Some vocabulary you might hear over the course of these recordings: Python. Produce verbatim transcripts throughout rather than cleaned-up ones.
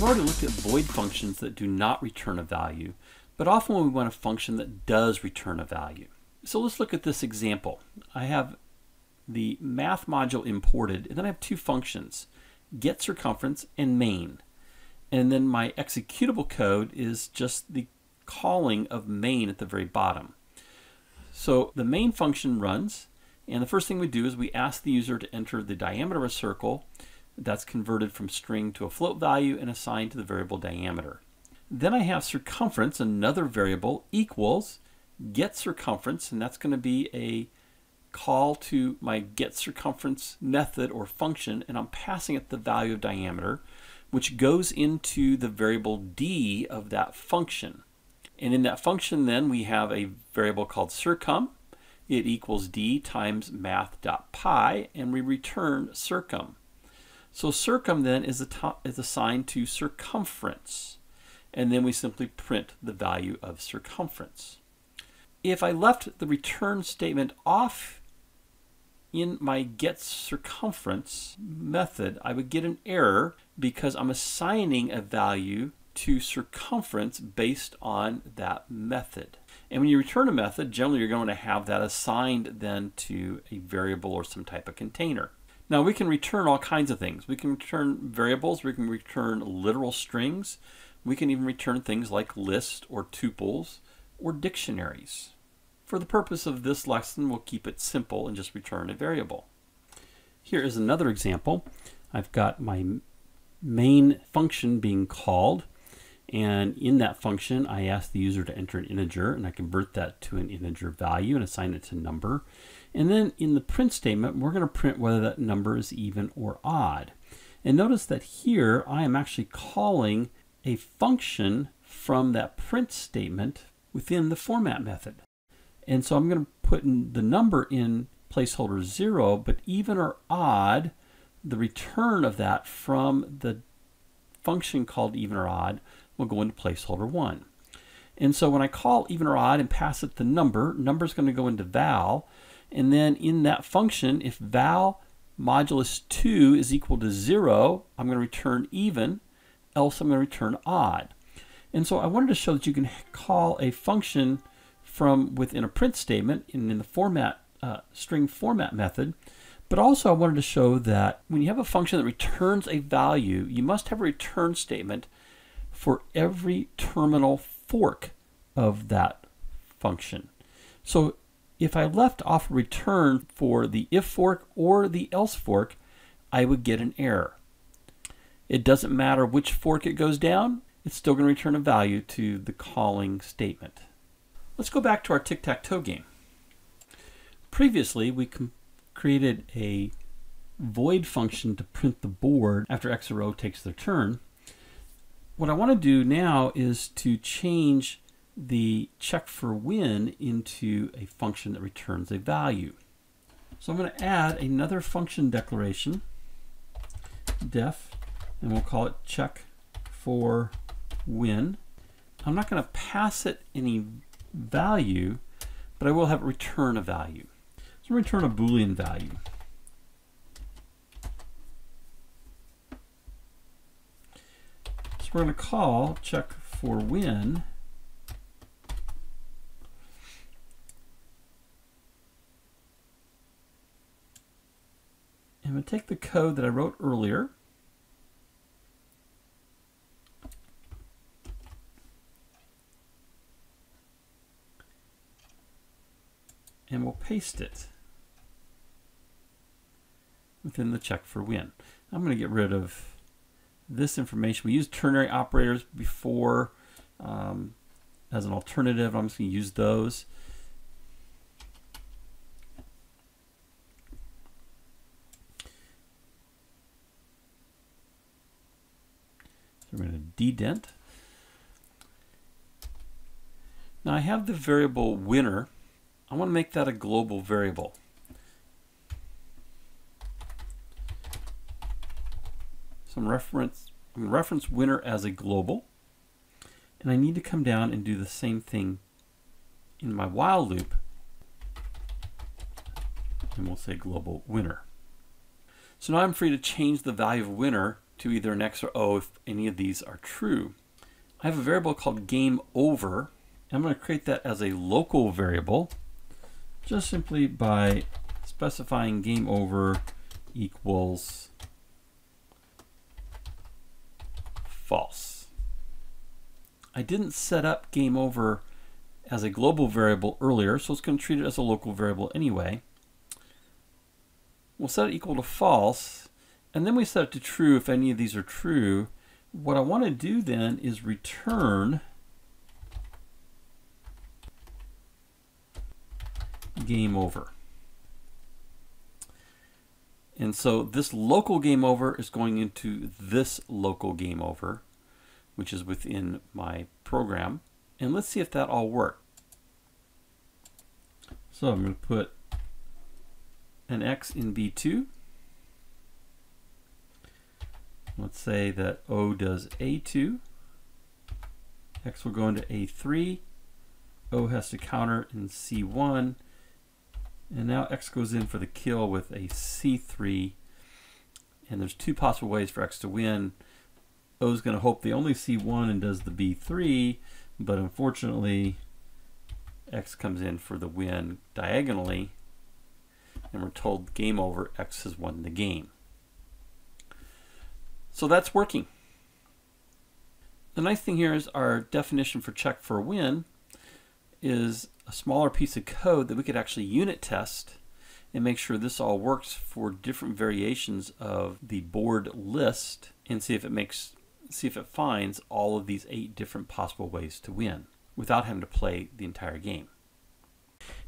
We've already looked at void functions that do not return a value, but often we want a function that does return a value. So let's look at this example. I have the math module imported, and then I have two functions, get circumference and main. And then my executable code is just the calling of main at the very bottom. So the main function runs, and the first thing we do is we ask the user to enter the diameter of a circle. That's converted from string to a float value and assigned to the variable diameter. Then I have circumference, another variable, equals get circumference, and that's going to be a call to my get circumference method or function, and I'm passing it the value of diameter, which goes into the variable d of that function. And in that function then we have a variable called circum. It equals d times math.py, and we return circum. So circum then is, a is assigned to circumference, and then we simply print the value of circumference. If I left the return statement off in my get circumference method, I would get an error because I'm assigning a value to circumference based on that method. And when you return a method, generally you're going to have that assigned then to a variable or some type of container. Now we can return all kinds of things. We can return variables, we can return literal strings, we can even return things like lists or tuples or dictionaries. For the purpose of this lesson, we'll keep it simple and just return a variable. Here is another example. I've got my main function being called, and in that function I ask the user to enter an integer, and I convert that to an integer value and assign it to number. And then in the print statement, we're going to print whether that number is even or odd. And notice that here I am actually calling a function from that print statement within the format method. And so I'm going to put in the number in placeholder zero, but even or odd, the return of that from the function called even or odd will go into placeholder one. And so when I call even or odd and pass it the number, number is going to go into val. And then in that function, if val modulus two is equal to zero, I'm going to return even, else I'm going to return odd. And so I wanted to show that you can call a function from within a print statement and in the format uh, string format method. But also I wanted to show that when you have a function that returns a value, you must have a return statement for every terminal fork of that function. So if I left off return for the if fork or the else fork, I would get an error. It doesn't matter which fork it goes down, it's still going to return a value to the calling statement. Let's go back to our tic-tac-toe game. Previously, we created a void function to print the board after X or O takes their turn. What I want to do now is to change the check for win into a function that returns a value. So I'm going to add another function declaration, def, and we'll call it check for win. I'm not going to pass it any value, but I will have it return a value. So return a Boolean value. So we're going to call check for win . I'm going to take the code that I wrote earlier, and we'll paste it within the check for win. I'm going to get rid of this information. We used ternary operators before um, as an alternative. I'm just going to use those. We're going to dedent. Now I have the variable winner. I want to make that a global variable. So I'm reference, I'm going to reference winner as a global. And I need to come down and do the same thing in my while loop. And we'll say global winner. So now I'm free to change the value of winner to either an X or O if any of these are true. I have a variable called game over. I'm going to create that as a local variable just simply by specifying game over equals false. I didn't set up game over as a global variable earlier, so it's going to treat it as a local variable anyway. We'll set it equal to false, and then we set it to true if any of these are true. What I want to do then is return game over. And so this local game over is going into this local game over, which is within my program. And let's see if that all worked. So I'm going to put an X in B two. Let's say that O does A two. X will go into A three. O has to counter in C one. And now X goes in for the kill with a C three. And there's two possible ways for X to win. O is going to hope they only see one and does the B three. But unfortunately, X comes in for the win diagonally. And we're told game over, X has won the game. So that's working. The nice thing here is our definition for check for win is a smaller piece of code that we could actually unit test and make sure this all works for different variations of the board list and see if it makes see if it finds all of these eight different possible ways to win without having to play the entire game.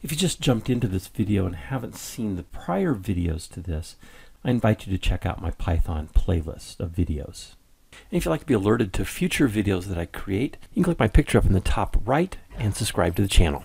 If you just jumped into this video and haven't seen the prior videos to this, I invite you to check out my Python playlist of videos. And if you'd like to be alerted to future videos that I create, you can click my picture up in the top right and subscribe to the channel.